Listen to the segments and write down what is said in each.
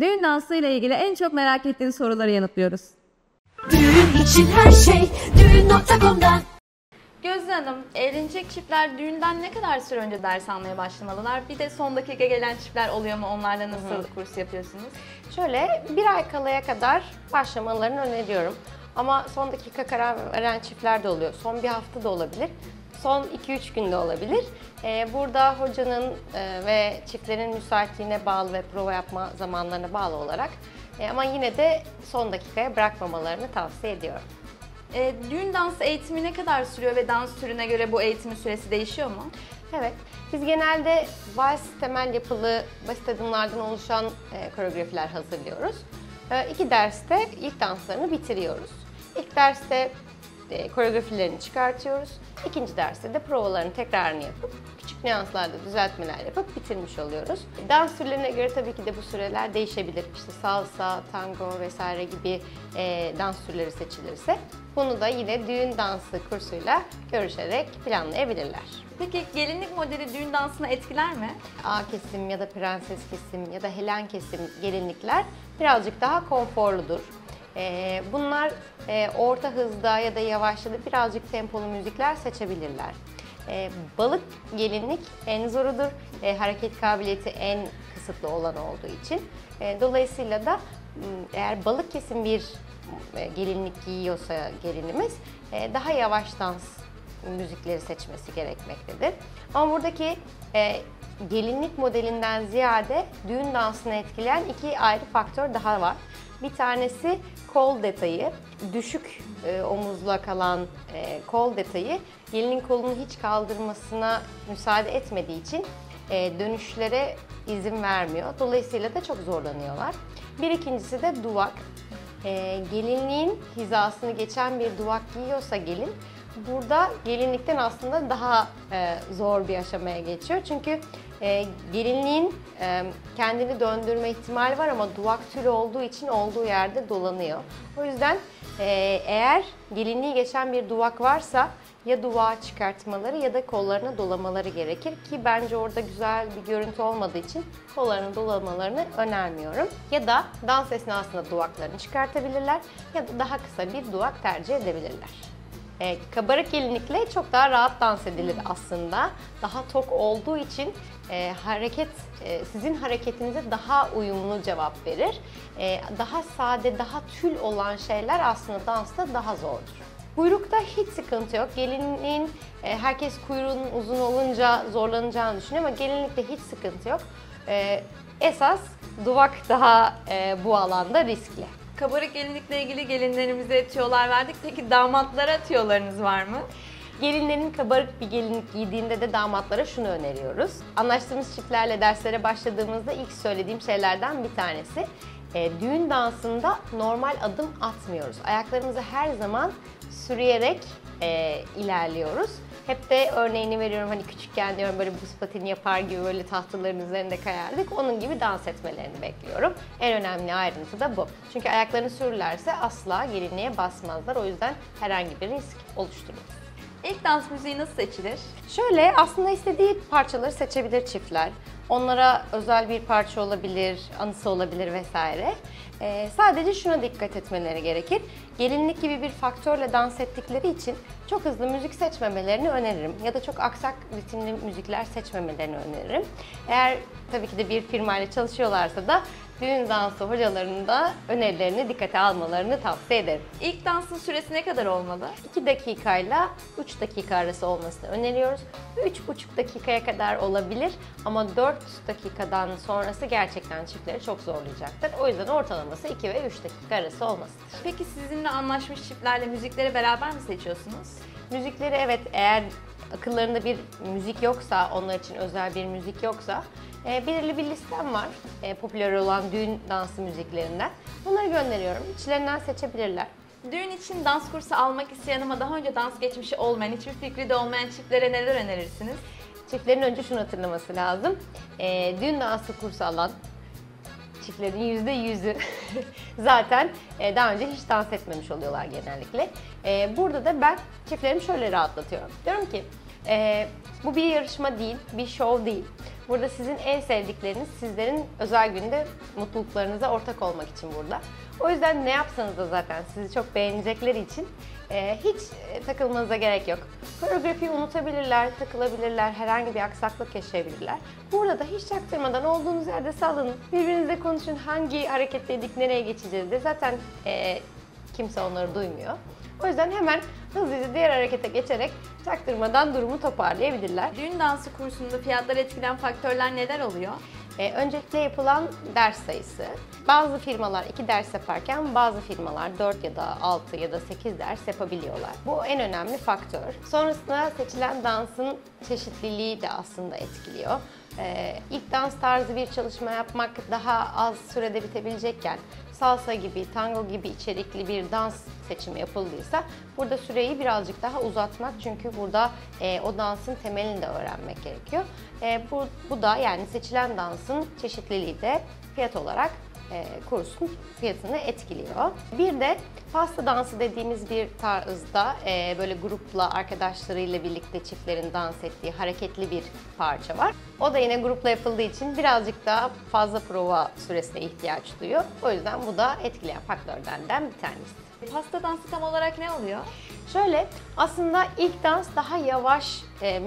Düğün dansı ile ilgili en çok merak ettiğiniz soruları yanıtlıyoruz. Düğün için her şey Düğün.com'da. Gözde Hanım, evlenecek çiftler düğünden ne kadar süre önce ders almaya başlamalılar? Bir de son dakika gelen çiftler oluyor mu? Onlarla nasıl kurs yapıyorsunuz? Şöyle, bir ay kalaya kadar başlamalarını öneriyorum. Ama son dakika karar veren çiftler de oluyor. Son bir hafta da olabilir. Son 2-3 günde olabilir. Burada hocanın ve çiftlerin müsaitliğine bağlı ve prova yapma zamanlarına bağlı olarak ama yine de son dakikaya bırakmamalarını tavsiye ediyorum. Düğün dansı eğitimi ne kadar sürüyor ve dans türüne göre bu eğitimin süresi değişiyor mu? Evet, biz genelde vals temel yapılı basit adımlardan oluşan koreografiler hazırlıyoruz. 2 derste ilk danslarını bitiriyoruz. İlk derste koreografilerini çıkartıyoruz. İkinci derste de provaların tekrarını yapıp küçük nüanslarda düzeltmeler yapıp bitirmiş oluyoruz. Dans türlerine göre tabii ki de bu süreler değişebilir. İşte salsa, tango vesaire gibi dans türleri seçilirse bunu da yine düğün dansı kursuyla görüşerek planlayabilirler. Peki gelinlik modeli düğün dansına etkiler mi? A kesim ya da prenses kesim ya da helen kesim gelinlikler birazcık daha konforludur. Bunlar orta hızda ya da yavaşladı birazcık tempolu müzikler seçebilirler. Balık gelinlik en zorudur. Hareket kabiliyeti en kısıtlı olan olduğu için. Dolayısıyla da eğer balık kesim bir gelinlik giyiyorsa gelinimiz daha yavaş dans müzikleri seçmesi gerekmektedir. Ama buradaki gelinlik modelinden ziyade düğün dansını etkileyen 2 ayrı faktör daha var. Bir tanesi kol detayı, düşük omuzla kalan kol detayı gelinin kolunu hiç kaldırmasına müsaade etmediği için dönüşlere izin vermiyor. Dolayısıyla da çok zorlanıyorlar. Bir ikincisi de duvak. Gelinliğin hizasını geçen bir duvak giyiyorsa gelin, burada gelinlikten aslında daha zor bir aşamaya geçiyor. Çünkü gelinliğin kendini döndürme ihtimali var ama duvak tülü olduğu için olduğu yerde dolanıyor. O yüzden eğer gelinliği geçen bir duvak varsa ya duvağı çıkartmaları ya da kollarına dolamaları gerekir ki bence orada güzel bir görüntü olmadığı için kollarına dolamalarını önermiyorum. Ya da dans esnasında duvaklarını çıkartabilirler ya da daha kısa bir duvak tercih edebilirler. Kabarık gelinlikle çok daha rahat dans edilir aslında. Daha tok olduğu için sizin hareketinize daha uyumlu cevap verir. Daha sade, daha tül olan şeyler aslında dansta daha zordur. Kuyrukta hiç sıkıntı yok. Gelinliğin herkes kuyruğunun uzun olunca zorlanacağını düşünüyor ama gelinlikte hiç sıkıntı yok. Esas duvak daha bu alanda riskli. Kabarık gelinlikle ilgili gelinlerimize tüyolar verdik. Peki damatlara tüyolarınız var mı? Gelinlerin kabarık bir gelinlik giydiğinde de damatlara şunu öneriyoruz. Anlaştığımız çiftlerle derslere başladığımızda ilk söylediğim şeylerden bir tanesi. Düğün dansında normal adım atmıyoruz. Ayaklarımızı her zaman sürüyerek ilerliyoruz. Hep de örneğini veriyorum hani küçükken diyorum böyle buz pateni yapar gibi böyle tahtaların üzerinde kayardık. Onun gibi dans etmelerini bekliyorum. En önemli ayrıntı da bu. Çünkü ayaklarını sürürlerse asla gelinliğe basmazlar. O yüzden herhangi bir risk oluşturmaz. İlk dans müziği nasıl seçilir? Şöyle aslında istediği parçaları seçebilir çiftler. Onlara özel bir parça olabilir, anısı olabilir vesaire. Sadece şuna dikkat etmeleri gerekir. Gelinlik gibi bir faktörle dans ettikleri için çok hızlı müzik seçmemelerini öneririm. Ya da çok aksak ritimli müzikler seçmemelerini öneririm. Eğer tabii ki de bir firmayla çalışıyorlarsa da düğün dansı hocalarının da önerilerini dikkate almalarını tavsiye ederim. İlk dansın süresi ne kadar olmalı? 2 dakikayla 3 dakika arası olmasını öneriyoruz. 3,5 dakikaya kadar olabilir ama 4 dakikadan sonrası gerçekten çiftleri çok zorlayacaktır. O yüzden ortalaması 2 ve 3 dakika arası olmasıdır. Peki sizinle anlaşmış çiftlerle müzikleri beraber mi seçiyorsunuz? Müzikleri evet eğer akıllarında bir müzik yoksa, onlar için özel bir müzik yoksa belirli bir listem var popüler olan düğün dansı müziklerinden. Bunları gönderiyorum. İçlerinden seçebilirler. Düğün için dans kursu almak isteyen ama daha önce dans geçmişi olmayan, hiçbir fikri de olmayan çiftlere neler önerirsiniz? Çiftlerin önce şunu hatırlaması lazım. Düğün dansı kursu alan çiftlerin %100'ü zaten daha önce hiç dans etmemiş oluyorlar genellikle. Burada da ben çiftlerimi şöyle rahatlatıyorum. Diyorum ki bu bir yarışma değil, bir şov değil. Burada sizin en sevdikleriniz sizlerin özel günde mutluluklarınıza ortak olmak için burada. O yüzden ne yapsanız da zaten sizi çok beğenecekleri için hiç takılmanıza gerek yok. Koreografiyi unutabilirler, takılabilirler, herhangi bir aksaklık yaşayabilirler. Burada da hiç çaktırmadan olduğunuz yerde sallanın, birbirinizle konuşun, hangi hareket dedik, nereye geçeceğiz diye zaten kimse onları duymuyor. O yüzden hemen hızlıca diğer harekete geçerek çaktırmadan durumu toparlayabilirler. Düğün dansı kursunda fiyatları etkilen faktörler neler oluyor? Öncelikle yapılan ders sayısı. Bazı firmalar 2 ders yaparken bazı firmalar 4 ya da 6 ya da 8 ders yapabiliyorlar. Bu en önemli faktör. Sonrasında seçilen dansın çeşitliliği de aslında etkiliyor. İlk dans tarzı bir çalışma yapmak daha az sürede bitebilecekken salsa gibi, tango gibi içerikli bir dans seçimi yapıldıysa burada süreyi birazcık daha uzatmak, çünkü burada o dansın temelini de öğrenmek gerekiyor. Bu da, yani seçilen dansın çeşitliliği de fiyat olarak kursun fiyatını etkiliyor. Bir de pasta dansı dediğimiz bir tarzda böyle grupla, arkadaşlarıyla birlikte çiftlerin dans ettiği hareketli bir parça var. O da yine grupla yapıldığı için birazcık daha fazla prova süresine ihtiyaç duyuyor. O yüzden bu da etkileyen faktörlerden bir tanesi. Pasta dansı tam olarak ne oluyor? Şöyle, aslında ilk dans daha yavaş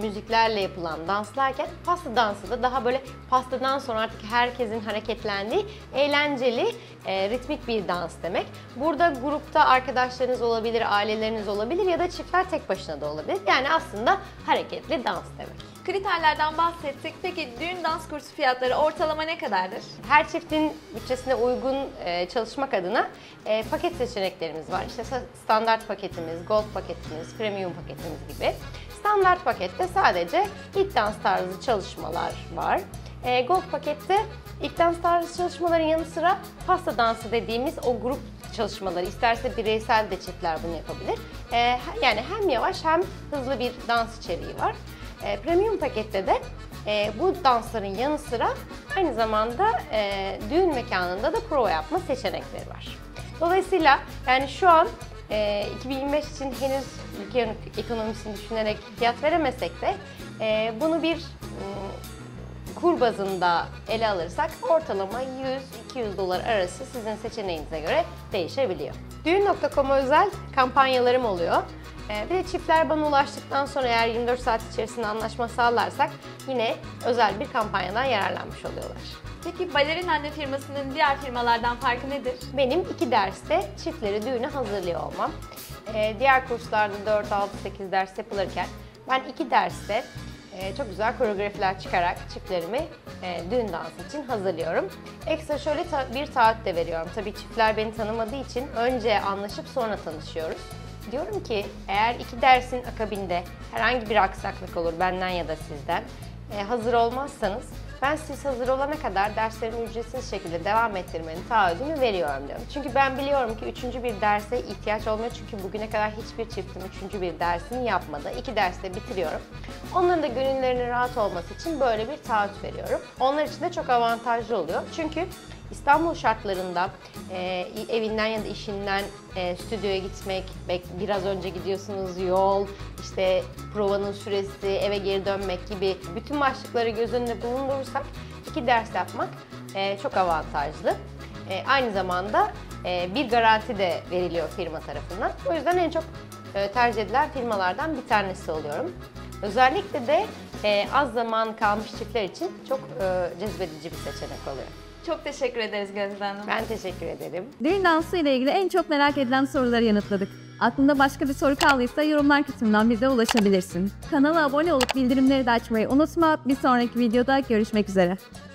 müziklerle yapılan danslarken pasta dansı da daha böyle pastadan sonra artık herkesin hareketlendiği eğlenceli, ritmik bir dans demek. Burada grupta arkadaşlarınız olabilir, aileleriniz olabilir ya da çiftler tek başına da olabilir. Yani aslında hareketli dans demek. Kriterlerden bahsettik. Peki düğün dans kursu fiyatları ortalama ne kadardır? Her çiftin bütçesine uygun çalışmak adına paket seçeneklerimiz var. İşte standart paketimiz, gold paketimiz, premium paketimiz gibi. Standart pakette sadece ilk dans tarzı çalışmalar var. Gold pakette ilk dans tarzı çalışmaların yanı sıra pasta dansı dediğimiz o grup çalışmaları, isterse bireysel de çiftler bunu yapabilir. Yani hem yavaş hem hızlı bir dans içeriği var. Premium pakette de bu dansların yanı sıra aynı zamanda düğün mekanında da prova yapma seçenekleri var. Dolayısıyla yani şu an 2025 için henüz ülke ekonomisini düşünerek fiyat veremesek de bunu bir kur bazında ele alırsak ortalama 100-200 dolar arası sizin seçeneğinize göre değişebiliyor. Düğün.com'a özel kampanyalarım oluyor. Bir de çiftler bana ulaştıktan sonra eğer 24 saat içerisinde anlaşma sağlarsak yine özel bir kampanyadan yararlanmış oluyorlar. Peki Balerinanne firmasının diğer firmalardan farkı nedir? Benim 2 derste çiftleri düğüne hazırlıyor olmam. Diğer kurslarda 4-6-8 ders yapılırken ben 2 derste çok güzel koreografiler çıkarak çiftlerimi düğün dansı için hazırlıyorum. Ekstra şöyle bir saat de veriyorum. Tabii çiftler beni tanımadığı için önce anlaşıp sonra tanışıyoruz. Diyorum ki eğer 2 dersin akabinde herhangi bir aksaklık olur benden ya da sizden, hazır olmazsanız ben siz hazır olana kadar derslerimi ücretsiz şekilde devam ettirmenin taahhüdünü veriyorum diyorum. Çünkü ben biliyorum ki 3. bir derse ihtiyaç olmuyor, çünkü bugüne kadar hiçbir çiftim 3. bir dersini yapmadı. 2 derste bitiriyorum. Onların da gönüllerinin rahat olması için böyle bir taahhüt veriyorum. Onlar için de çok avantajlı oluyor. Çünkü İstanbul şartlarında evinden ya da işinden stüdyoya gitmek, biraz önce gidiyorsunuz, yol, işte provanın süresi, eve geri dönmek gibi bütün başlıkları göz önünde bulundurursak 2 ders yapmak çok avantajlı. Aynı zamanda bir garanti de veriliyor firma tarafından. O yüzden en çok tercih edilen firmalardan bir tanesi oluyorum. Özellikle de az zaman kalmış çiftler için çok cezbedici bir seçenek oluyor. Çok teşekkür ederiz Gözde Hanım. Ben teşekkür ederim. Düğün dansı ile ilgili en çok merak edilen soruları yanıtladık. Aklında başka bir soru kaldıysa yorumlar kısmından bize ulaşabilirsin. Kanala abone olup bildirimleri de açmayı unutma. Bir sonraki videoda görüşmek üzere.